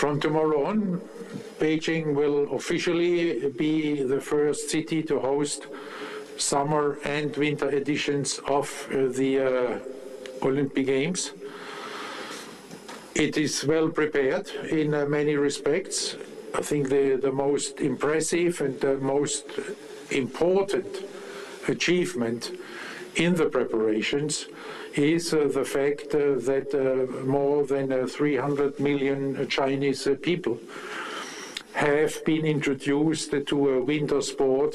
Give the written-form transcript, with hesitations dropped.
From tomorrow on, Beijing will officially be the first city to host summer and winter editions of the Olympic Games. It is well prepared in many respects. I think the most impressive and the most important achievement in the preparations is the fact that more than 300 million Chinese people have been introduced to a winter sport